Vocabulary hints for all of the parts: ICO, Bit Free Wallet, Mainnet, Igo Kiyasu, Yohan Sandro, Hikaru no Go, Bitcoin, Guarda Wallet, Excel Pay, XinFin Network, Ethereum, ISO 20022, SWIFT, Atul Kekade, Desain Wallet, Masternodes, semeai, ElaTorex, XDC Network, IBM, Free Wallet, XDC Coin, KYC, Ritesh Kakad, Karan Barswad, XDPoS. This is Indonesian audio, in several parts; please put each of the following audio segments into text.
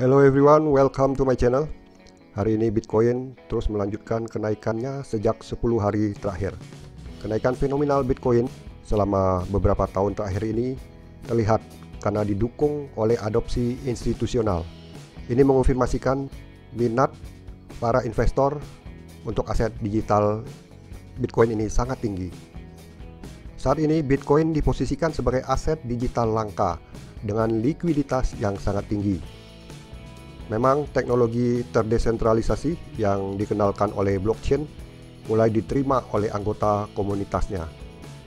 Hello everyone, welcome to my channel. Hari ini Bitcoin terus melanjutkan kenaikannya sejak 10 hari terakhir. Kenaikan fenomenal Bitcoin selama beberapa tahun terakhir ini terlihat karena didukung oleh adopsi institusional. Ini mengonfirmasikan minat para investor untuk aset digital Bitcoin ini sangat tinggi. Saat ini Bitcoin diposisikan sebagai aset digital langka dengan likuiditas yang sangat tinggi. Memang teknologi terdesentralisasi yang dikenalkan oleh blockchain mulai diterima oleh anggota komunitasnya.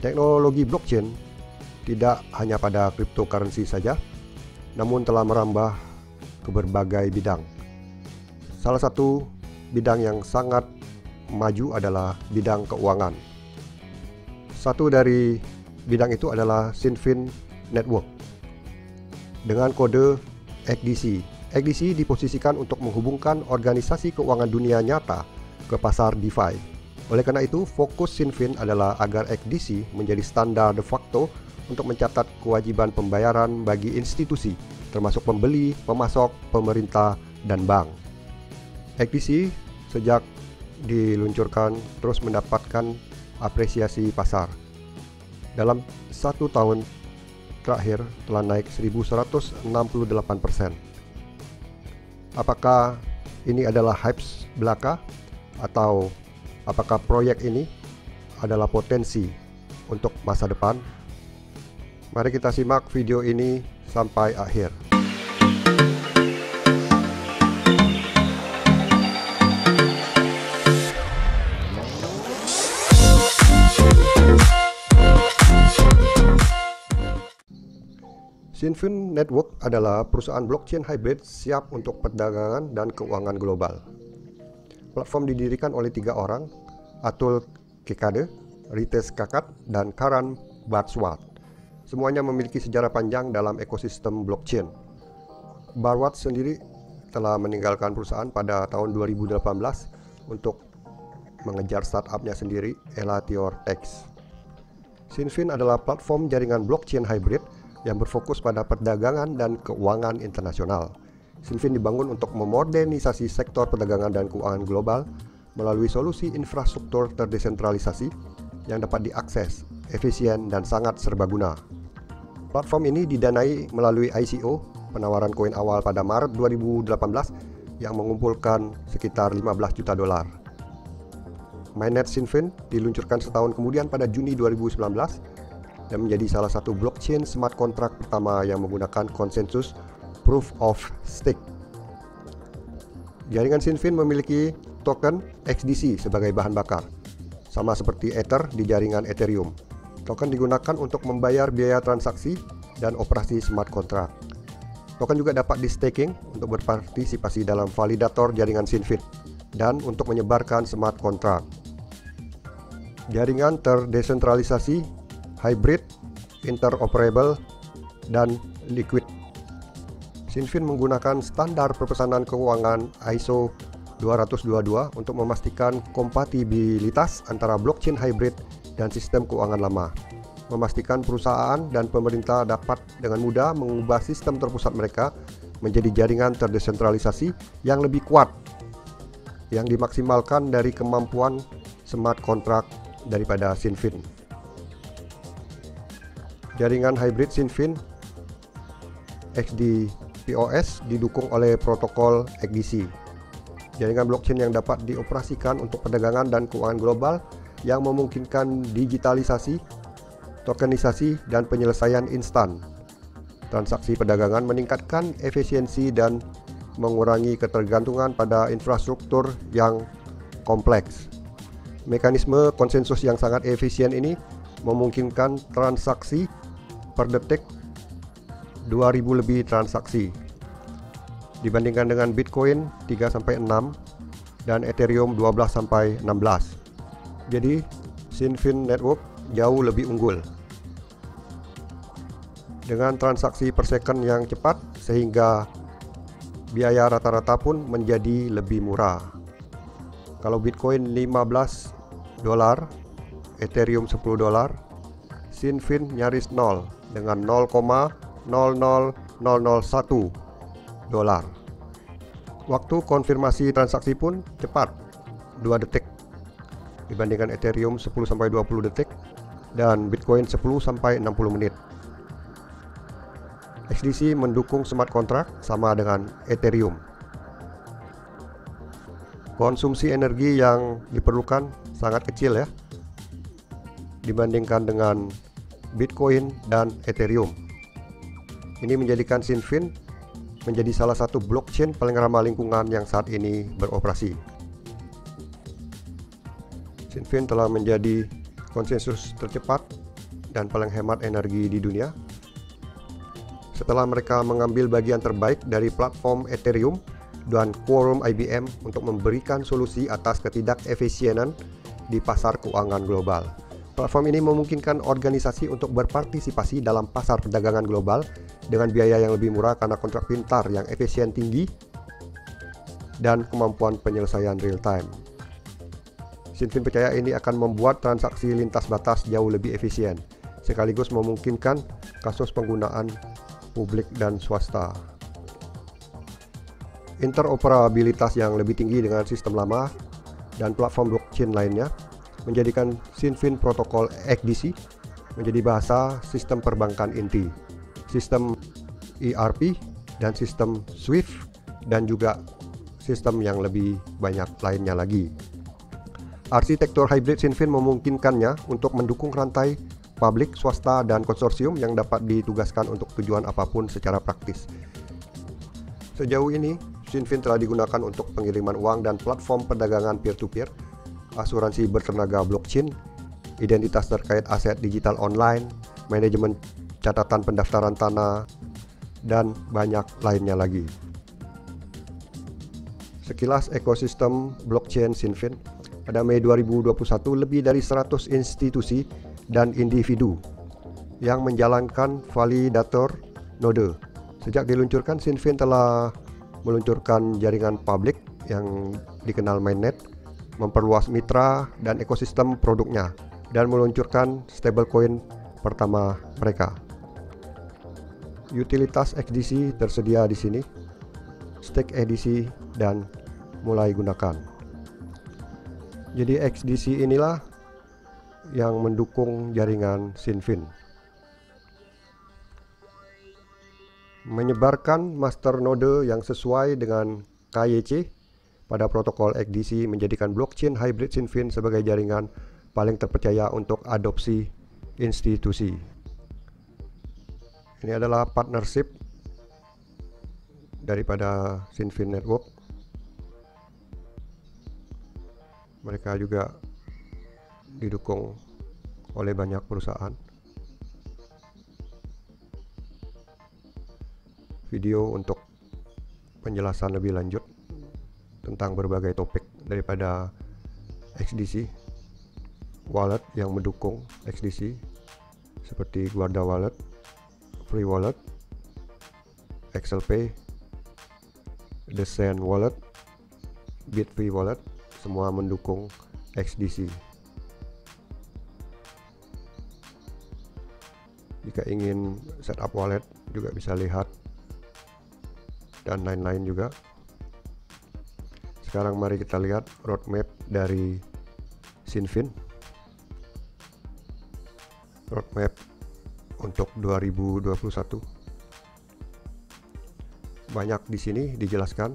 Teknologi blockchain tidak hanya pada cryptocurrency saja, namun telah merambah ke berbagai bidang. Salah satu bidang yang sangat maju adalah bidang keuangan. Satu dari bidang itu adalah XinFin Network dengan kode XDC. XDC diposisikan untuk menghubungkan organisasi keuangan dunia nyata ke pasar DeFi. Oleh karena itu, fokus XinFin adalah agar XDC menjadi standar de facto untuk mencatat kewajiban pembayaran bagi institusi, termasuk pembeli, pemasok, pemerintah, dan bank. XDC sejak diluncurkan terus mendapatkan apresiasi pasar. Dalam satu tahun terakhir telah naik 1.168%. Apakah ini adalah hype belaka atau apakah proyek ini adalah potensi untuk masa depan? Mari kita simak video ini sampai akhir. XinFin Network adalah perusahaan blockchain hybrid siap untuk perdagangan dan keuangan global. Platform didirikan oleh 3 orang, Atul Kekade, Ritesh Kakad, dan Karan Barswad. Semuanya memiliki sejarah panjang dalam ekosistem blockchain. Barswad sendiri telah meninggalkan perusahaan pada tahun 2018 untuk mengejar startupnya sendiri, ElaTorex. XinFin adalah platform jaringan blockchain hybrid yang berfokus pada perdagangan dan keuangan internasional. XinFin dibangun untuk memodernisasi sektor perdagangan dan keuangan global melalui solusi infrastruktur terdesentralisasi yang dapat diakses, efisien, dan sangat serbaguna. Platform ini didanai melalui ICO, penawaran koin awal pada Maret 2018 yang mengumpulkan sekitar 15 juta dolar. Mainnet XinFin diluncurkan setahun kemudian pada Juni 2019 dan menjadi salah satu blockchain smart contract pertama yang menggunakan konsensus proof of stake. Jaringan XinFin memiliki token XDC sebagai bahan bakar, sama seperti Ether di jaringan Ethereum. Token digunakan untuk membayar biaya transaksi dan operasi smart contract. Token juga dapat di-staking untuk berpartisipasi dalam validator jaringan XinFin dan untuk menyebarkan smart contract. Jaringan terdesentralisasi, hybrid, interoperable, dan liquid. XinFin menggunakan standar perpesanan keuangan ISO 20022 untuk memastikan kompatibilitas antara blockchain hybrid dan sistem keuangan lama, memastikan perusahaan dan pemerintah dapat dengan mudah mengubah sistem terpusat mereka menjadi jaringan terdesentralisasi yang lebih kuat, yang dimaksimalkan dari kemampuan smart contract daripada XinFin. Jaringan hybrid XinFin XDPoS didukung oleh protokol XDC. Jaringan blockchain yang dapat dioperasikan untuk perdagangan dan keuangan global yang memungkinkan digitalisasi, tokenisasi, dan penyelesaian instan. Transaksi perdagangan meningkatkan efisiensi dan mengurangi ketergantungan pada infrastruktur yang kompleks. Mekanisme konsensus yang sangat efisien ini memungkinkan transaksi per detik 2000 lebih transaksi dibandingkan dengan Bitcoin 3-6 dan Ethereum 12-16. Jadi XinFin Network jauh lebih unggul dengan transaksi per second yang cepat, sehingga biaya rata-rata pun menjadi lebih murah. Kalau Bitcoin 15 dolar, Ethereum 10 dolar, XinFin nyaris 0 dengan 0,00001 dolar. Waktu konfirmasi transaksi pun cepat, 2 detik dibandingkan Ethereum 10-20 detik dan Bitcoin 10-60 menit. XDC mendukung smart contract sama dengan Ethereum. Konsumsi energi yang diperlukan sangat kecil ya, dibandingkan dengan Bitcoin dan Ethereum. Ini menjadikan XinFin menjadi salah satu blockchain paling ramah lingkungan yang saat ini beroperasi. XinFin telah menjadi konsensus tercepat dan paling hemat energi di dunia. Setelah mereka mengambil bagian terbaik dari platform Ethereum dan Quorum IBM untuk memberikan solusi atas ketidakefisienan di pasar keuangan global. Platform ini memungkinkan organisasi untuk berpartisipasi dalam pasar perdagangan global dengan biaya yang lebih murah karena kontrak pintar yang efisien tinggi dan kemampuan penyelesaian real time. XinFin percaya ini akan membuat transaksi lintas batas jauh lebih efisien, sekaligus memungkinkan kasus penggunaan publik dan swasta. Interoperabilitas yang lebih tinggi dengan sistem lama dan platform blockchain lainnya menjadikan XinFin protokol XDC menjadi bahasa sistem perbankan inti, sistem ERP dan sistem SWIFT dan juga sistem yang lebih banyak lainnya lagi. Arsitektur hybrid XinFin memungkinkannya untuk mendukung rantai publik, swasta dan konsorsium yang dapat ditugaskan untuk tujuan apapun secara praktis. Sejauh ini XinFin telah digunakan untuk pengiriman uang dan platform perdagangan peer-to-peer, asuransi bertenaga blockchain, identitas terkait aset digital online, manajemen catatan pendaftaran tanah, dan banyak lainnya lagi. Sekilas ekosistem blockchain XinFin, pada Mei 2021 lebih dari 100 institusi dan individu yang menjalankan validator node. Sejak diluncurkan, XinFin telah meluncurkan jaringan publik yang dikenal mainnet, memperluas mitra dan ekosistem produknya, dan meluncurkan stablecoin pertama mereka. Utilitas XDC tersedia di sini, stake XDC dan mulai gunakan. Jadi XDC inilah yang mendukung jaringan XinFin. Menyebarkan masternode yang sesuai dengan KYC pada protokol XDC menjadikan blockchain hybrid XinFin sebagai jaringan paling terpercaya untuk adopsi institusi. Ini adalah partnership daripada XinFin Network. Mereka juga didukung oleh banyak perusahaan. Video untuk penjelasan lebih lanjut tentang berbagai topik daripada XDC Wallet yang mendukung XDC seperti Guarda Wallet, Free Wallet, Excel Pay, Desain Wallet, Bit Free Wallet, semua mendukung XDC. Jika ingin setup wallet juga bisa lihat dan lain-lain juga. Sekarang mari kita lihat roadmap dari XinFin. Roadmap untuk 2021. Banyak di sini dijelaskan.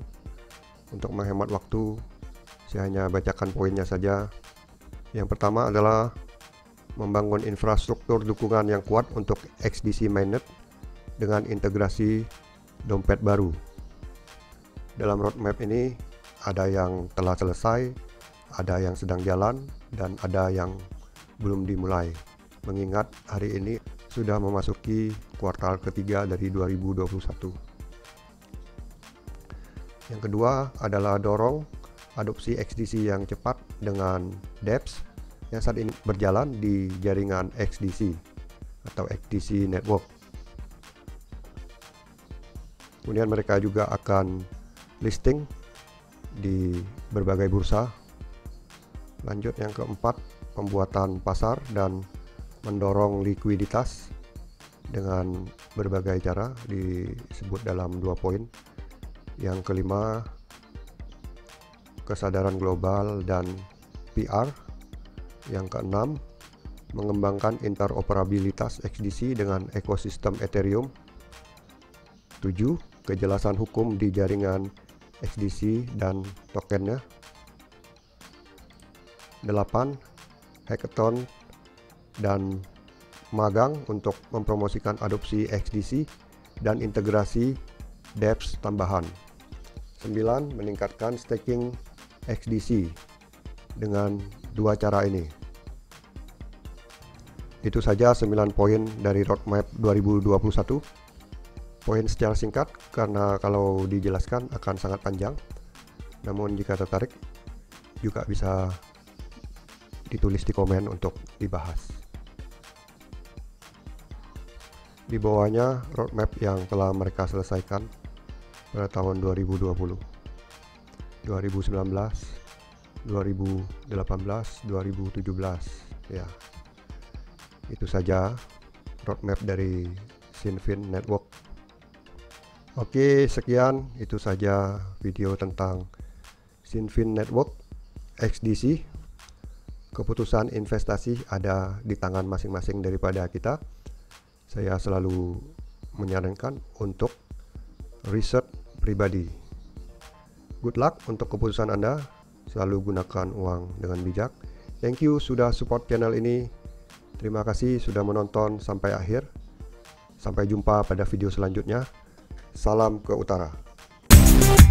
Untuk menghemat waktu, saya hanya bacakan poinnya saja. Yang pertama adalah membangun infrastruktur dukungan yang kuat untuk XDC mainnet dengan integrasi dompet baru. Dalam roadmap ini ada yang telah selesai, ada yang sedang jalan, dan ada yang belum dimulai. Mengingat hari ini sudah memasuki kuartal ketiga dari 2021. Yang kedua adalah dorong adopsi XDC yang cepat dengan dApps yang saat ini berjalan di jaringan XDC atau XDC Network. Kemudian mereka juga akan listing di berbagai bursa. Lanjut yang keempat, pembuatan pasar dan mendorong likuiditas dengan berbagai cara disebut dalam 2 poin. Yang kelima kesadaran global dan PR. Yang keenam, mengembangkan interoperabilitas XDC dengan ekosistem Ethereum. 7. Kejelasan hukum di jaringan XDC dan tokennya. 8. Hackathon dan magang untuk mempromosikan adopsi XDC dan integrasi dApps tambahan. 9. Meningkatkan staking XDC dengan dua cara ini. Itu saja 9 poin dari roadmap 2021. Poin secara singkat karena kalau dijelaskan akan sangat panjang. Namun jika tertarik juga bisa ditulis di komen untuk dibahas. Di bawahnya roadmap yang telah mereka selesaikan pada tahun 2020, 2019, 2018, 2017. Ya, itu saja roadmap dari XinFin Network. Oke, sekian itu saja video tentang XinFin Network XDC. Keputusan investasi ada di tangan masing-masing daripada kita. Saya selalu menyarankan untuk riset pribadi. Good luck untuk keputusan Anda. Selalu gunakan uang dengan bijak. Thank you sudah support channel ini. Terima kasih sudah menonton sampai akhir. Sampai jumpa pada video selanjutnya. Salam ke utara.